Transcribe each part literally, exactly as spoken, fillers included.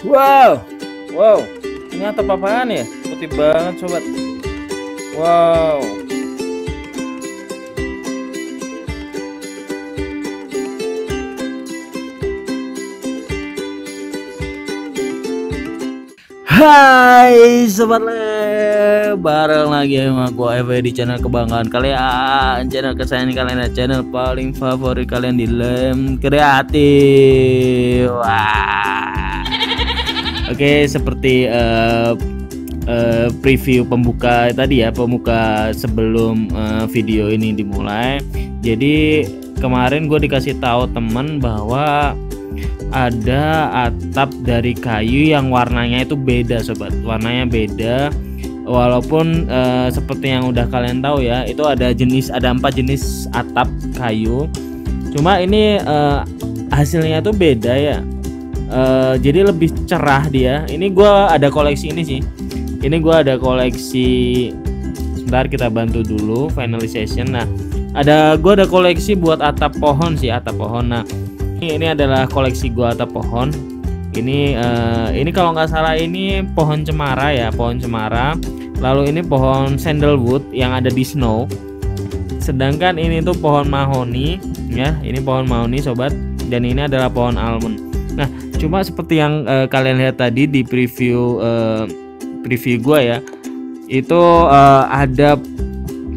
Wow, wow, ini atap apaan ya? Putih banget sobat. Wow. Hai sobat Lem, bareng lagi sama gua F W di channel kebanggaan kalian, channel kesayangan kalian, channel paling favorit kalian di Lem Kreatif. Wah. Oke, seperti uh, uh, preview pembuka tadi ya, pembuka sebelum uh, video ini dimulai. Jadi kemarin gue dikasih tahu temen bahwa ada atap dari kayu yang warnanya itu beda sobat, warnanya beda. Walaupun uh, seperti yang udah kalian tahu ya, itu ada jenis, ada empat jenis atap kayu. Cuma ini uh, hasilnya itu beda ya. Uh, jadi lebih cerah dia. Ini gue ada koleksi ini sih. Ini gue ada koleksi. Sebentar kita bantu dulu finalization. Nah, ada gue ada koleksi buat atap pohon sih, atap pohon. Nah, ini, ini adalah koleksi gue atap pohon. Ini uh, ini kalau nggak salah ini pohon cemara ya, pohon cemara. Lalu ini pohon sandalwood yang ada di snow. Sedangkan ini tuh pohon mahoni ya. Ini pohon mahoni sobat. Dan ini adalah pohon almond. Nah, cuma seperti yang uh, kalian lihat tadi di preview uh, preview gua ya, itu uh, ada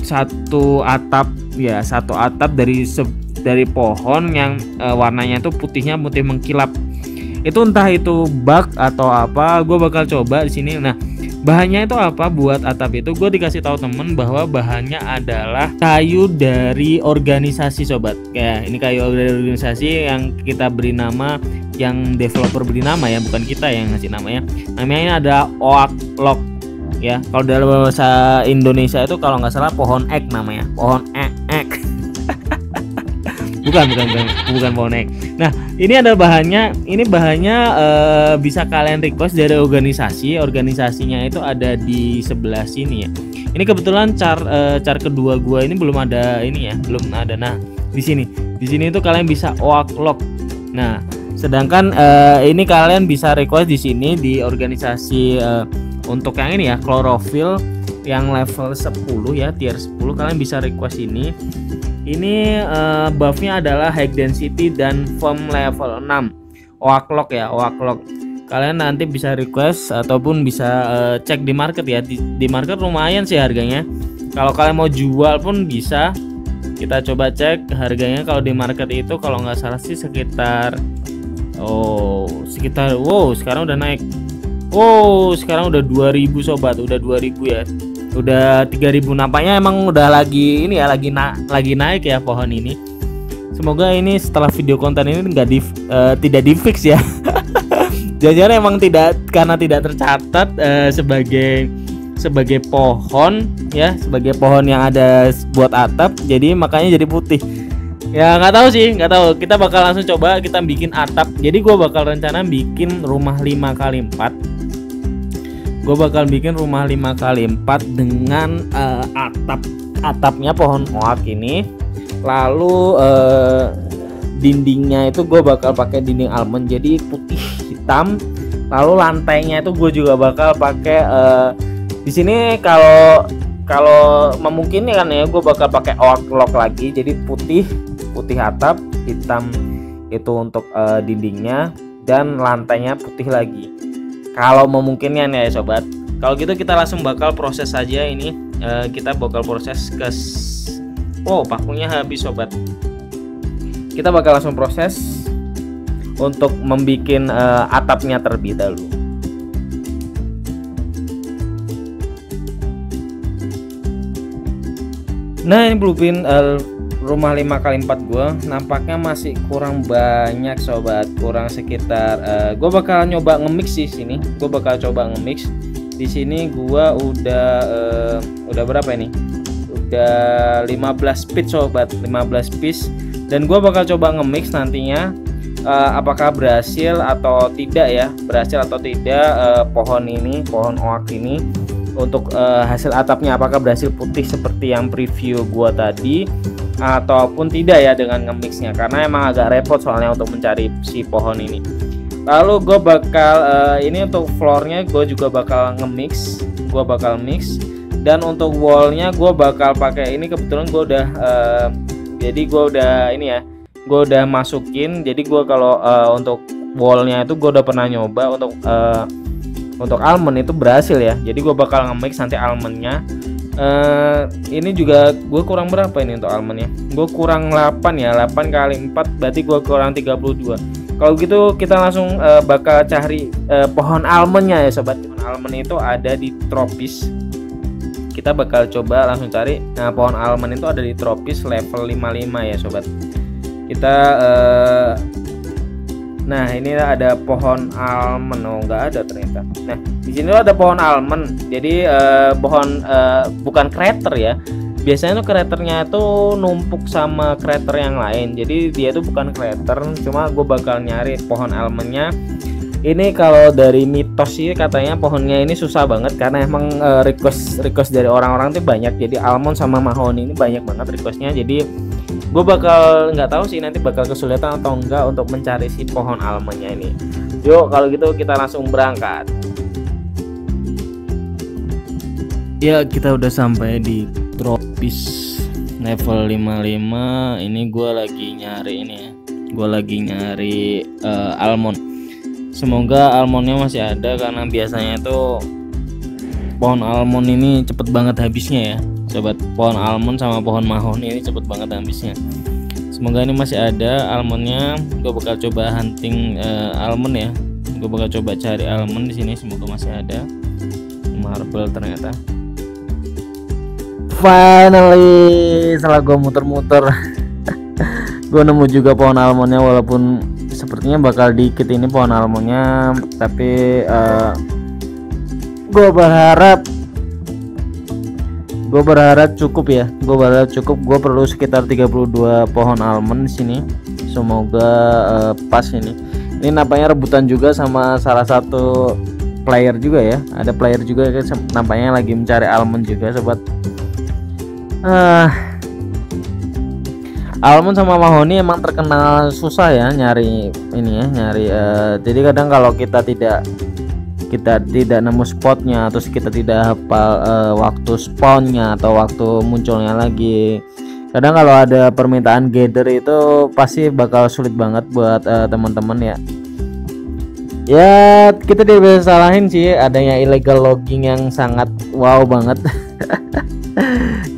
satu atap ya, satu atap dari dari pohon yang uh, warnanya itu putihnya putih mengkilap. Itu entah itu bug atau apa, gua bakal coba di sini. Nah, bahannya itu apa buat atap itu? Gue dikasih tahu temen bahwa bahannya adalah kayu dari organisasi sobat. Ya, ini kayu dari organisasi yang kita beri nama, yang developer beri nama ya, bukan kita yang ngasih namanya. Namanya ini ada Oak Log ya. Kalau dalam bahasa Indonesia itu kalau nggak salah pohon ek namanya, pohon ek, ek. bukan, bukan bukan bukan pohon ek. Nah, ini ada bahannya, ini bahannya uh, bisa kalian request dari organisasi. Organisasinya itu ada di sebelah sini ya. Ini kebetulan char uh, char kedua gua ini belum ada ini ya, belum ada. Nah, di sini. Di sini itu kalian bisa Oak Log. Nah, sedangkan uh, ini kalian bisa request di sini di organisasi uh, untuk yang ini ya, klorofil yang level sepuluh ya, tier sepuluh kalian bisa request ini. Ini uh, buffnya adalah high density dan foam level enam Oak Log ya, Oak Log. Kalian nanti bisa request ataupun bisa uh, cek di market ya. Di, di market lumayan sih harganya. Kalau kalian mau jual pun bisa. Kita coba cek harganya kalau di market itu kalau nggak salah sih sekitar, oh sekitar, wow sekarang udah naik, wow sekarang udah dua ribu sobat, udah dua ribu ya, udah tiga ribu nampaknya. Emang udah lagi ini ya, lagi na lagi naik ya pohon ini. Semoga ini setelah video konten ini nggak di uh, tidak di fix ya. Jangan-jangan emang tidak, karena tidak tercatat uh, sebagai sebagai pohon ya, sebagai pohon yang ada buat atap, jadi makanya jadi putih. Ya nggak tahu sih, nggak tahu. Kita bakal langsung coba kita bikin atap. Jadi gue bakal rencana bikin rumah lima kali empat. Gue bakal bikin rumah lima kali empat dengan uh, atap atapnya pohon oak ini. Lalu uh, dindingnya itu gue bakal pakai dinding almond, jadi putih hitam. Lalu lantainya itu gue juga bakal pakai uh, di sini kalau kalau memungkinkan ya, gue bakal pakai oak log lagi. Jadi putih putih atap, hitam itu untuk uh, dindingnya, dan lantainya putih lagi kalau memungkinkan ya sobat. Kalau gitu kita langsung bakal proses saja ini. Uh, kita bakal proses ke, oh pakunya habis sobat. Kita bakal langsung proses untuk membuat uh, atapnya terlebih dahulu. Nah, ini blueprint uh, rumah lima kali empat gue nampaknya masih kurang banyak sobat, kurang sekitar uh, gue bakal nyoba nge-mix di sini. Gue bakal coba nge-mix di sini. Gue udah uh, udah berapa ini? Udah lima belas piece sobat, lima belas piece, dan gue bakal coba nge-mix nantinya uh, apakah berhasil atau tidak ya, berhasil atau tidak uh, pohon ini, pohon oak ini. Untuk uh, hasil atapnya apakah berhasil putih seperti yang preview gua tadi ataupun tidak ya dengan nge-mixnya, karena emang agak repot soalnya untuk mencari si pohon ini. Lalu gue bakal uh, ini untuk floornya gue juga bakal nge-mix, gue bakal mix. Dan untuk wallnya gue bakal pakai ini, kebetulan gue udah uh, jadi gue udah ini ya, gue udah masukin. Jadi gue kalau uh, untuk wallnya itu gue udah pernah nyoba untuk uh, untuk almond itu berhasil ya. Jadi gue bakal nge-mix nanti almondnya. Uh, ini juga gue kurang berapa ini untuk almondnya? Gue kurang delapan ya, delapan kali empat berarti gue kurang tiga puluh dua. Kalau gitu kita langsung uh, bakal cari uh, pohon almondnya ya sobat. Pohon almond itu ada di tropis. Kita bakal coba langsung cari. Nah, pohon almond itu ada di tropis level lima puluh lima ya sobat. Kita uh, nah ini ada pohon almond. Oh enggak ada ternyata. Nah di sini ada pohon almond. Jadi eh, pohon eh, bukan crater ya. Biasanya tuh craternya tuh numpuk sama crater yang lain. Jadi dia tuh bukan crater. Cuma gue bakal nyari pohon almondnya. Ini kalau dari mitos sih katanya pohonnya ini susah banget karena emang eh, request request dari orang-orang tuh banyak. Jadi almond sama mahoni ini banyak banget requestnya. Jadi gue bakal nggak tahu sih nanti bakal kesulitan atau enggak untuk mencari si pohon almondnya ini. Yuk kalau gitu kita langsung berangkat. Ya kita udah sampai di tropis level lima puluh lima. Ini gue lagi nyari ini ya. Gue lagi nyari uh, almond. Semoga almondnya masih ada karena biasanya tuh pohon almond ini cepet banget habisnya ya. Sobat, pohon almond sama pohon mahoni ini cepet banget habisnya. Semoga ini masih ada almondnya. Gue bakal coba hunting uh, almond ya. Gue bakal coba cari almond di sini. Semoga masih ada. Marble ternyata. Finally, setelah gue muter-muter, gue nemu juga pohon almondnya. Walaupun sepertinya bakal dikit ini pohon almondnya, tapi uh, gue berharap. Gue berharap cukup ya. Gue berharap cukup. Gue perlu sekitar tiga puluh dua pohon almond di sini. Semoga uh, pas ini. Ini nampaknya rebutan juga sama salah satu player juga ya. Ada player juga nampaknya lagi mencari almond juga sobat. Uh, almond sama mahoni emang terkenal susah ya nyari ini ya, nyari. Uh, jadi kadang kalau kita tidak kita tidak nemu spotnya, terus kita tidak hafal uh, waktu spawnnya atau waktu munculnya lagi. Kadang kalau ada permintaan gather itu pasti bakal sulit banget buat uh, teman-teman ya. Ya kita tidak bisa salahin sih adanya illegal logging yang sangat wow banget.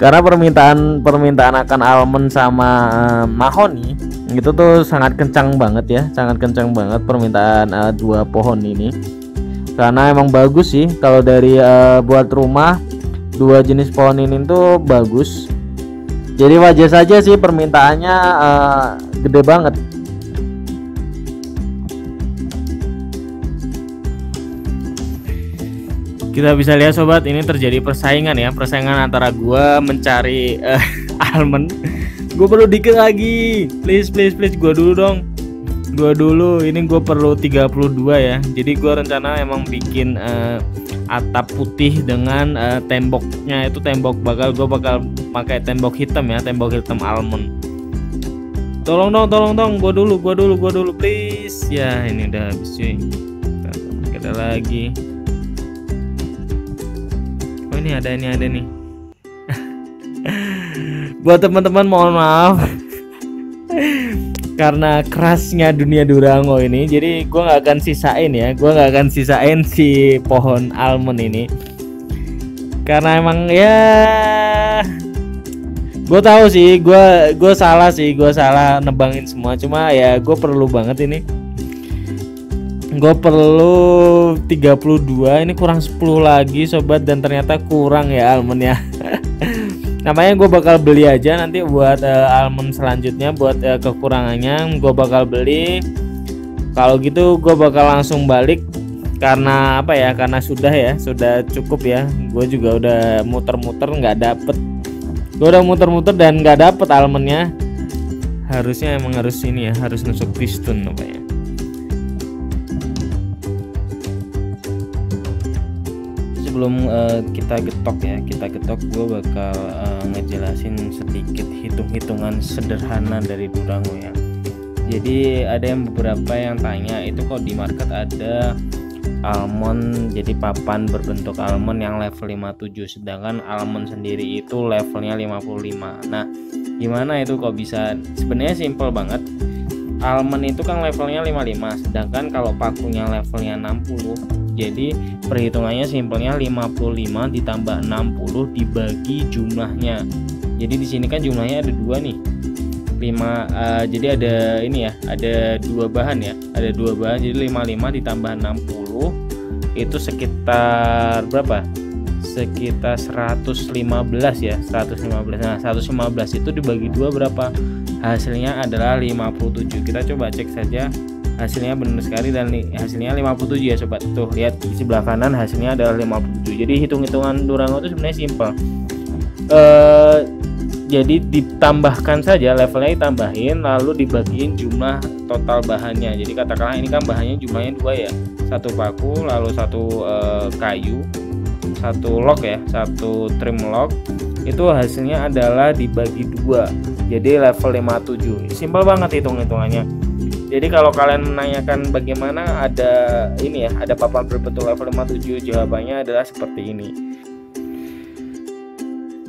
Karena permintaan permintaan akan almond sama uh, mahoni itu tuh sangat kencang banget ya, sangat kencang banget permintaan uh, dua pohon ini. Karena emang bagus sih kalau dari uh, buat rumah dua jenis pohon ini tuh bagus. Jadi wajar saja sih permintaannya uh, gede banget. Kita bisa lihat sobat, ini terjadi persaingan ya, persaingan antara gua mencari uh, almond. Gue perlu dikit lagi. Please please please gua dulu dong. Gue dulu ini gue perlu tiga puluh dua ya. Jadi gue rencana emang bikin uh, atap putih dengan uh, temboknya itu tembok bakal gue bakal pakai tembok hitam ya, tembok hitam almond. Tolong dong, tolong dong, gue dulu, gue dulu, gue dulu, please. Ya ini udah habis cuy. Kita lagi. Oh ini ada, ini ada nih. Buat teman-teman mohon maaf. Karena kerasnya dunia Durango ini, jadi gue nggak akan sisain ya, gue nggak akan sisain si pohon almond ini, karena emang ya, gue tahu sih, gue gue salah sih, gue salah nebangin semua, cuma ya gue perlu banget ini, gue perlu tiga puluh dua, ini kurang sepuluh lagi sobat dan ternyata kurang ya almond ya. Namanya gue bakal beli aja nanti buat uh, almond selanjutnya buat uh, kekurangannya gue bakal beli. Kalau gitu gue bakal langsung balik karena apa ya, karena sudah ya sudah cukup ya. Gue juga udah muter-muter nggak dapet, gue udah muter-muter dan nggak dapet almondnya. Harusnya emang harus ini ya, harus nusuk piston namanya. Sebelum uh, kita getok ya, kita getok gue bakal uh, ngejelasin sedikit hitung-hitungan sederhana dari Durango ya. Jadi ada yang beberapa yang tanya, itu kok di market ada almond, jadi papan berbentuk almond yang level lima puluh tujuh, sedangkan almond sendiri itu levelnya lima puluh lima. Nah, gimana itu kok bisa? Sebenarnya simple banget. Almond itu kan levelnya lima puluh lima, sedangkan kalau pakunya levelnya enam puluh, jadi perhitungannya simpelnya lima puluh lima ditambah enam puluh dibagi jumlahnya. Jadi di sini kan jumlahnya ada dua nih, lima, uh, jadi ada ini ya, ada dua bahan ya, ada dua bahan, jadi lima puluh lima ditambah enam puluh itu sekitar berapa? Sekitar seratus lima belas ya, seratus lima belas. Nah, seratus lima belas itu dibagi dua berapa? Hasilnya adalah lima puluh tujuh. Kita coba cek saja, hasilnya benar sekali, dan hasilnya lima puluh tujuh ya sobat. Tuh, lihat di sebelah kanan hasilnya adalah lima puluh tujuh. Jadi hitung-hitungan Durango itu sebenarnya simpel. Eh Jadi ditambahkan saja, levelnya ditambahin lalu dibagiin jumlah total bahannya. Jadi katakanlah ini kan bahannya jumlahnya dua ya, satu paku lalu satu e, kayu, satu log ya, satu trim log. Itu hasilnya adalah dibagi dua, jadi level lima puluh tujuh. Simpel banget hitung-hitungannya. Jadi kalau kalian menanyakan bagaimana ada ini ya, ada papan berbentuk level lima puluh tujuh, jawabannya adalah seperti ini.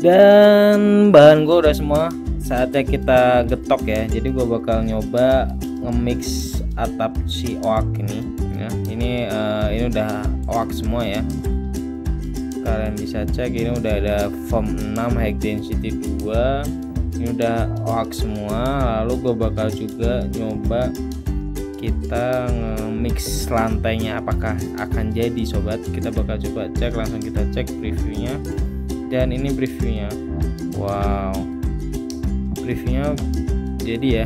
Dan bahan gue udah semua, saatnya kita getok ya. Jadi gue bakal nyoba nge-mix atap si oak ini ya. Ini uh, ini udah oak semua ya, kalian bisa cek. Ini udah ada foam enam high density dua, ini udah oak semua. Lalu gue bakal juga nyoba kita nge-mix lantainya, apakah akan jadi sobat. Kita bakal coba cek, langsung kita cek previewnya. Dan ini previewnya, wow, previewnya jadi ya,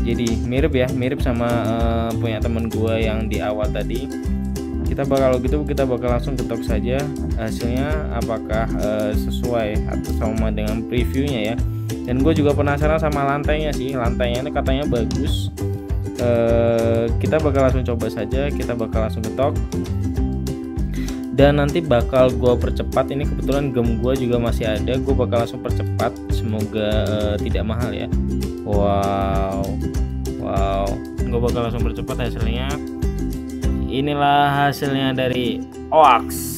jadi mirip ya, mirip sama uh, punya temen gua yang di awal tadi. Kita bakal gitu, kita bakal langsung ketok saja hasilnya, apakah uh, sesuai atau sama dengan previewnya ya. Dan gue juga penasaran sama lantainya sih, lantainya ini katanya bagus. Uh, kita bakal langsung coba saja, kita bakal langsung ketok. Dan nanti bakal gua percepat, ini kebetulan gem gua juga masih ada, gua bakal langsung percepat, semoga uh, tidak mahal ya. Wow, wow, gua bakal langsung percepat hasilnya. Inilah hasilnya dari oak.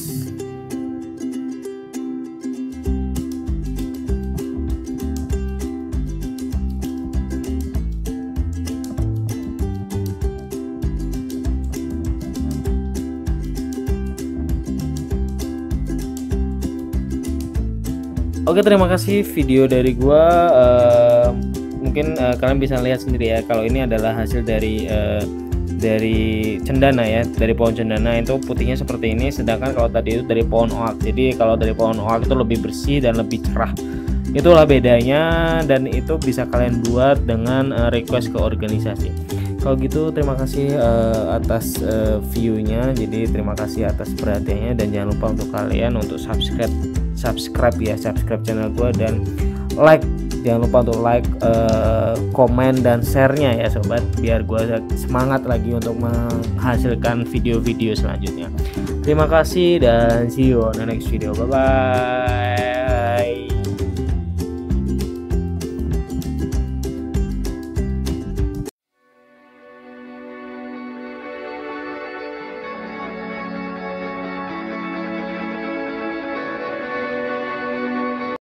Oke, terima kasih video dari gua. Uh, mungkin uh, kalian bisa lihat sendiri ya, kalau ini adalah hasil dari uh, dari cendana ya, dari pohon cendana itu putihnya seperti ini. Sedangkan kalau tadi itu dari pohon oak. Jadi kalau dari pohon oak itu lebih bersih dan lebih cerah. Itulah bedanya, dan itu bisa kalian buat dengan uh, request ke organisasi. Kalau gitu terima kasih uh, atas uh, view-nya. Jadi terima kasih atas perhatiannya, dan jangan lupa untuk kalian untuk subscribe. subscribe ya subscribe channel gue, dan like, jangan lupa untuk like, uh, komen dan sharenya ya sobat, biar gue semangat lagi untuk menghasilkan video-video selanjutnya. Terima kasih dan see you on the next video, bye bye.